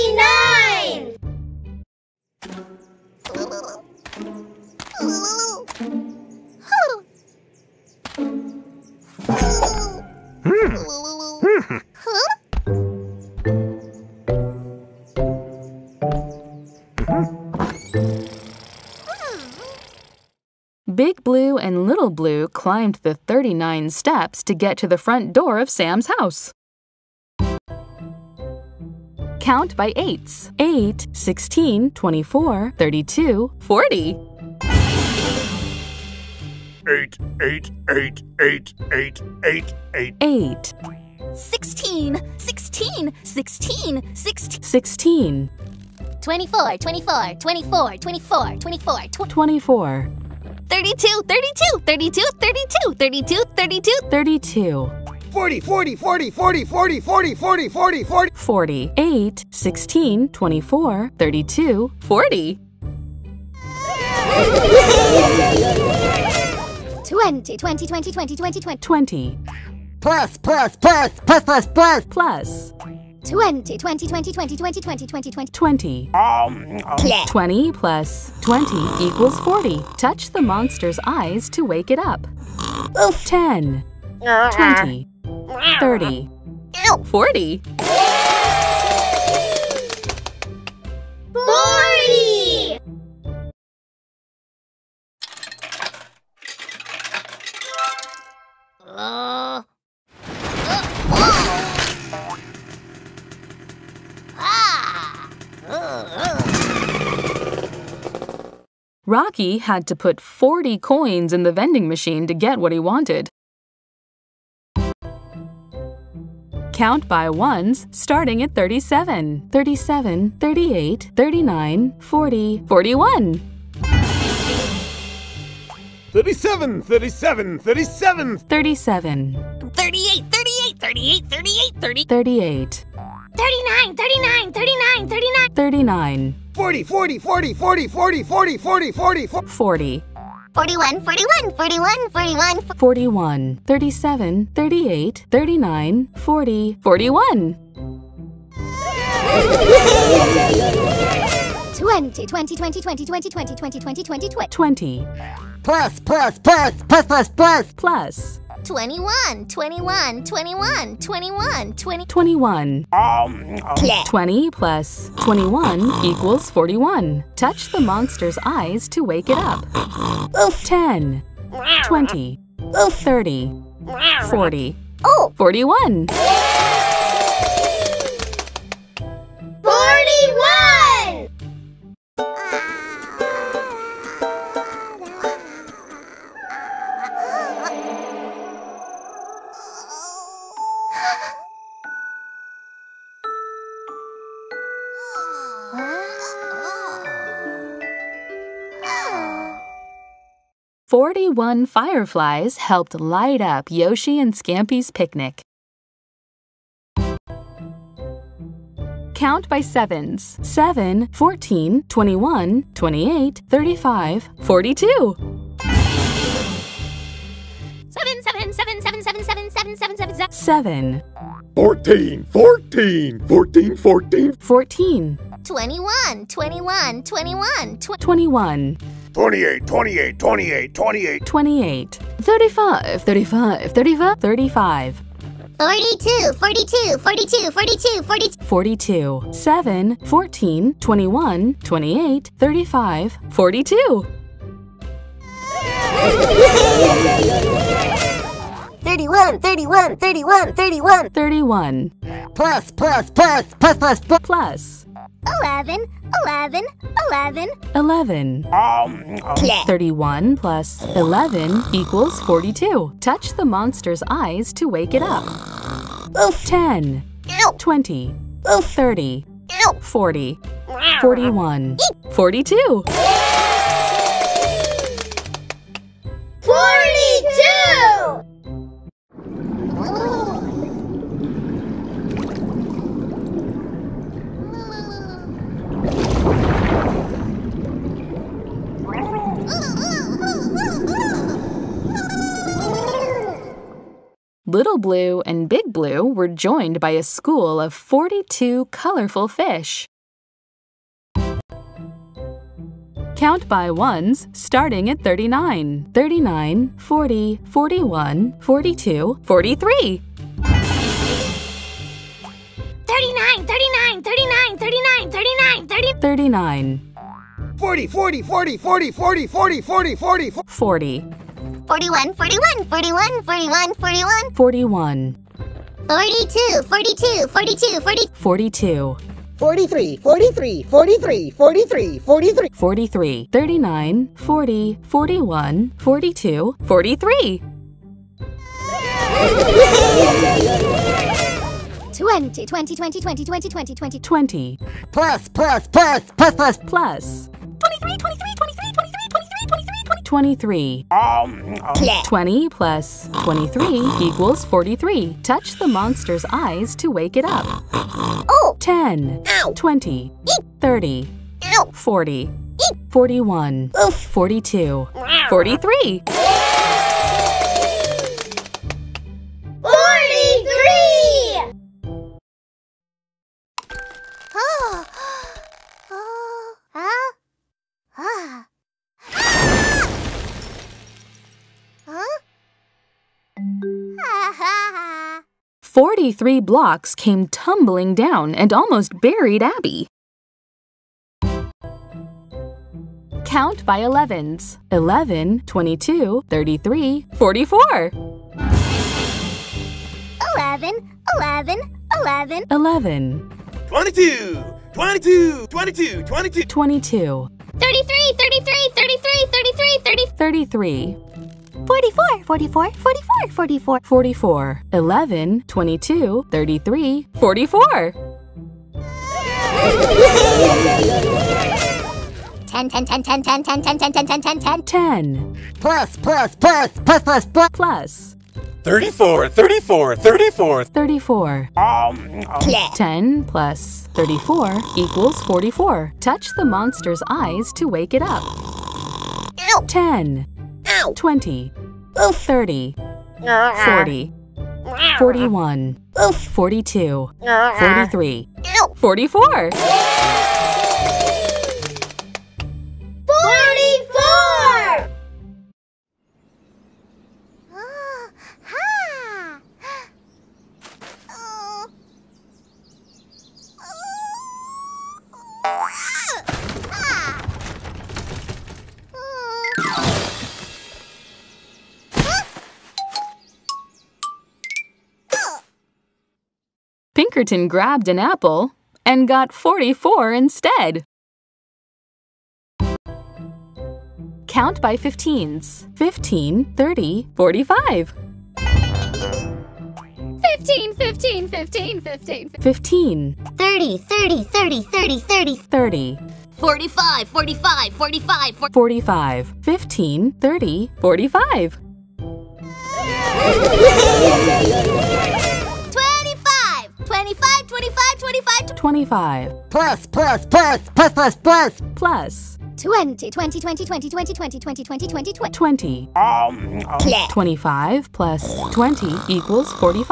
Big Blue and Little Blue climbed the 39 steps to get to the front door of Sam's house. Count by 8s. 8, 16, 24, 32, 40. 8, 8, 8, 8, 8, 8, 8. 8. 16. 24. 32. 40. 48, 16, 24, 32, 40. 20. Plus. 20. 20 plus 20 equals 40. Touch the monster's eyes to wake it up. 10. 20. 30. 40. 40! Rocky had to put 40 coins in the vending machine to get what he wanted. Count by ones, starting at 37. 38, 39, 40, 41. 37. 38. 39. 40. 41. 37, 38, 39, 40, 41. 20. Plus. 21. 20 plus 21 equals 41. Touch the monster's eyes to wake it up. 10. 20. 30. 40. 41. 41! One fireflies helped light up Yoshi and Scampy's picnic. Count by sevens. 7, 14, 21, 28, 35, 42. 7. 14. 21. 28. 35. 42. 7, 14, 21, 28, 35, 42. 31. Plus. 11. 31 plus 11 equals 42. Touch the monster's eyes to wake it up. 10. 20. 30. 40. 41. 42. 42! Little Blue and Big Blue were joined by a school of 42 colorful fish. Count by ones, starting at 39. 40, 41, 42, 43. 39. 40. 41. 42. 43. 39. 40. 41. 42. 43. 20. Plus. 23. 20 plus 23 equals 43. Touch the monster's eyes to wake it up. 10. 20. 30. 40. 41. 42. 43. 43! Huh? 43 blocks came tumbling down and almost buried Abby. Count by 11s. 11, 22, 33, 44. 11. 22. 33. 44. 11, 22, 33, 44. 10. Plus. 34. 10 plus 34 equals 44. Touch the monster's eyes to wake it up. 10. 20. 30. 40. 41. 42. 43. 44. Pinkerton grabbed an apple and got 44 instead. Count by 15s. 15, 30, 45. 15. 30. 45. 15, 30, 45. 25. Plus. 20. 25 plus 20 equals 45. Touch the monster's eyes to wake it up. 10. 20. 30. 40.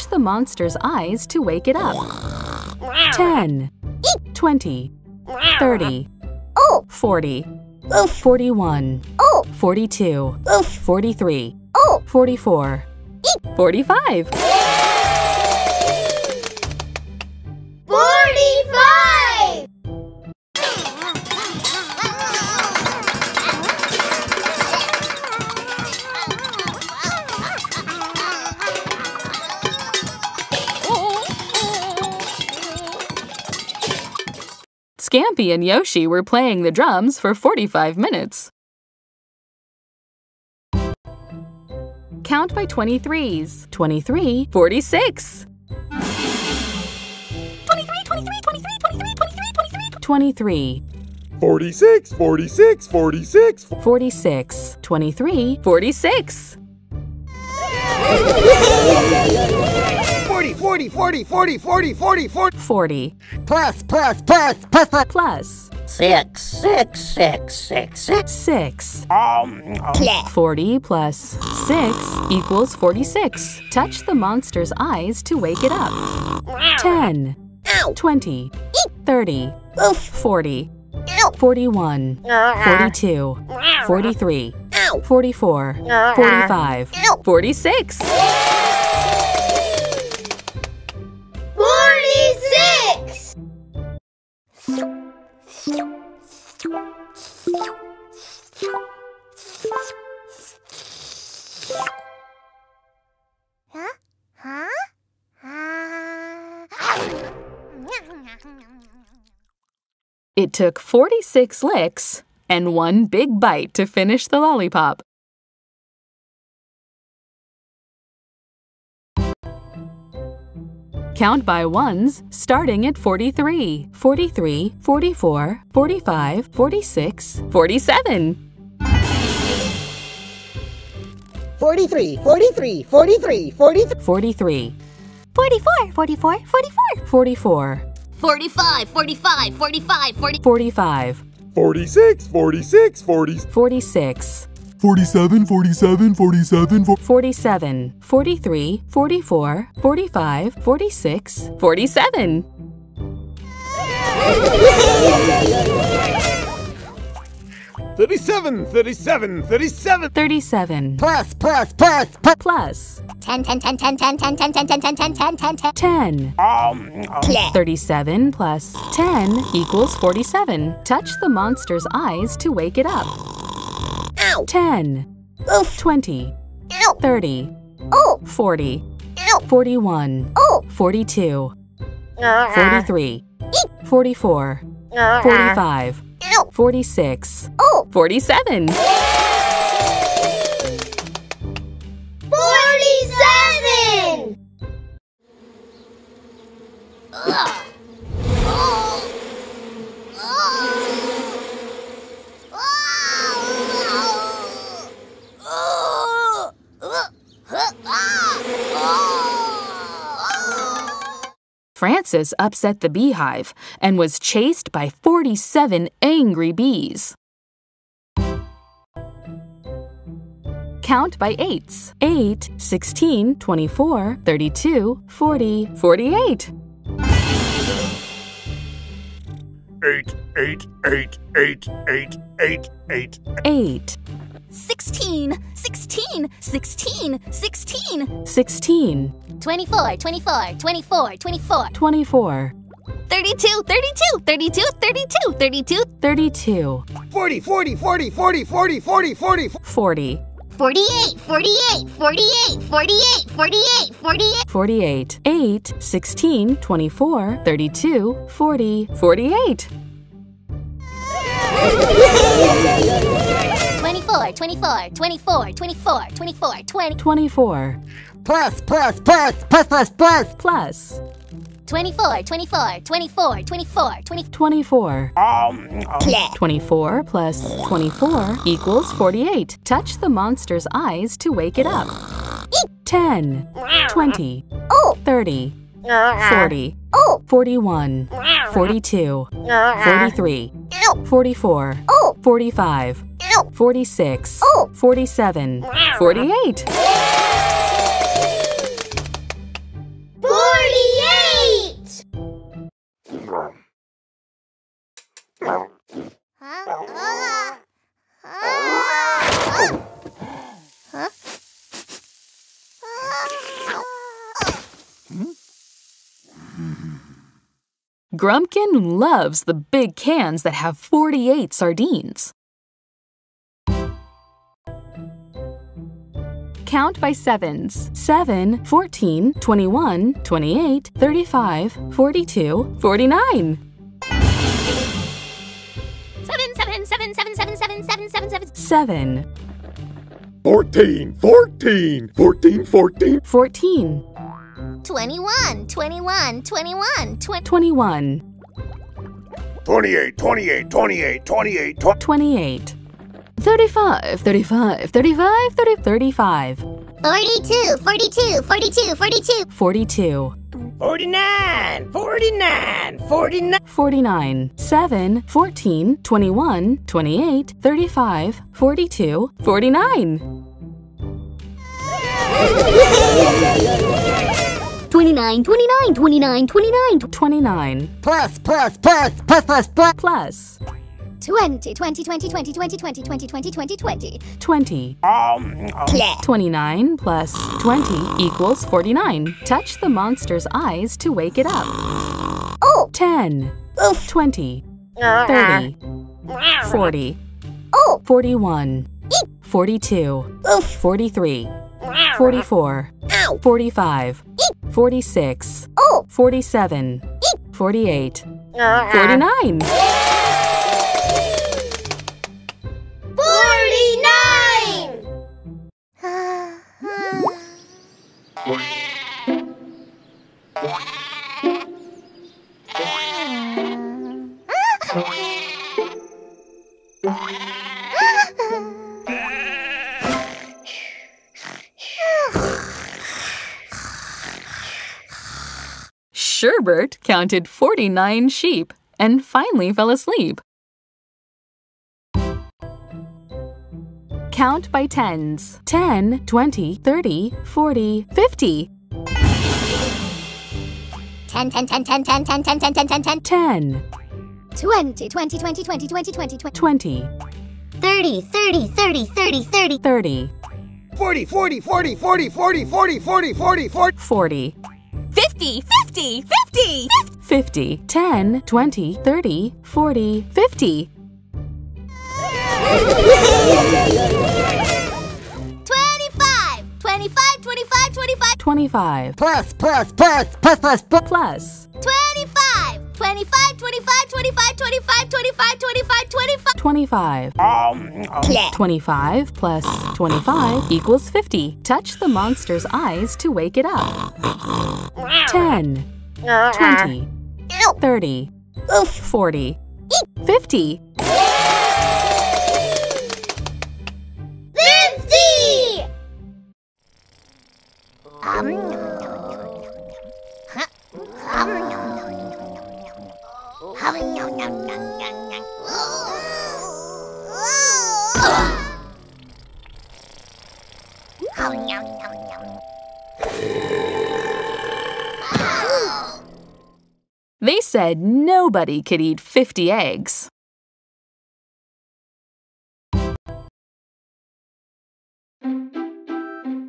41. 42. 43. 44. 45. 45! Scampi and Yoshi were playing the drums for 45 minutes. Count by 23s. 23, 46. 23. 46. 23. 46. 40. 40. Plus. 6. 40 plus 6 equals 46. Touch the monster's eyes to wake it up. 10. 20. 30. 40. 41. 42. 43. 44. 45. 46. 46! It took 46 licks and one big bite to finish the lollipop. Count by ones starting at 43, 43, 44, 45, 46, 47. 43, 43, 43, 43, 43, 44, 44, 44, 44, 45, 45, 45, 40, 45, 46, 46, 40, 46, 47, 47, 47, 47, 43, 44, 45, 46, 47. Yay! 37, 37, 37, 37. Plus, plus, plus, plus, plus. 10, 10, 10, 10, 10, 10, 10, 10, 10, 10, 10, 10, 10, 10, 10. 37 plus 10 equals 47. Touch the monster's eyes to wake it up. Ow. 10. Oof. 20. Ow. 30. Oh. 40. Ow. 41. Oh. 42. 43. Eek. 44. 45. 46. Oh. 47. 47. Francis upset the beehive and was chased by 47 angry bees. Count by eights. 8, 16, 24, 32, 40, 48. 8, 8, 8, 8, 8, 8, 8. 8. 16, 16, 16, 16, 16, 24, 24, 24, 24, 24, 32, 32, 32, 32, 32, 32, 40, 40, 40, 40, 40, 40, 40, 40, 48, 48, 48, 48, 48, 48, 48, 8, 16, 24, 32, 40, 48. 24, 24, 24, 24, 24, 20, 24. Plus, plus, plus, plus, plus, plus, plus. 24, 24, 24, 24, 20, 24. 24 plus 24 equals 48. Touch the monster's eyes to wake it up. 10, 20, 30, 40, 41, 42, 43, 44, 45, 46, 47, 48. 48! Grumpkin loves the big cans that have 48 sardines. Count by sevens. 7, 14, 21, 28, 35, 42, 49. 7, 7, 7, 7, 7, 7, 7, 7, 7, 7. 14, 14, 14, 14, 14. 21, 21, 21, 21. 28, 28, 28, 28, 28. 35, 35, 35, 30, 35. 42, 42, 42, 42. 42. 49, 49, 49. 49. 7, 14, 21, 28, 35, 42, 49. 29, 29, 29, 29, 29. Plus, plus, plus, plus, plus, plus, plus. 20, 20, 20, 20, 20, 20, 20, 20, 20, 20. 20. 29 plus 20 equals 49. Touch the monster's eyes to wake it up. Oh. 10. Oof. 20. 30. 40. Oh. 41. Eek. 42. Oof. 43. 44. Ow. 45. Eek. 46. Oh. 47. Eek. 48. 49. 49! Sherbert counted 49 sheep and finally fell asleep. Count by tens. 10, 20, 30, 40, 50. 10, 10, 10, 10, 10, 10, 10, 10, 10, 10, 10, 10. 20, 20, 20, 20, 20, 20, 20. 30, 30, 30, 30, 30, 30. 40, 40, 40, 40, 40, 40, 40, 40, 40. 40. 50, 50, 50, 50. 10, 20, 30, 40, 50. 25, 25, 25, 25. 25. Plus, plus, plus, plus, plus, plus. Plus. 25, 25, 25, 25, 25, 25, 25, 25. 25. 25 plus 25 equals 50. Touch the monster's eyes to wake it up. 10, 20, 30, 40, 50. 50! They said nobody could eat 50 eggs.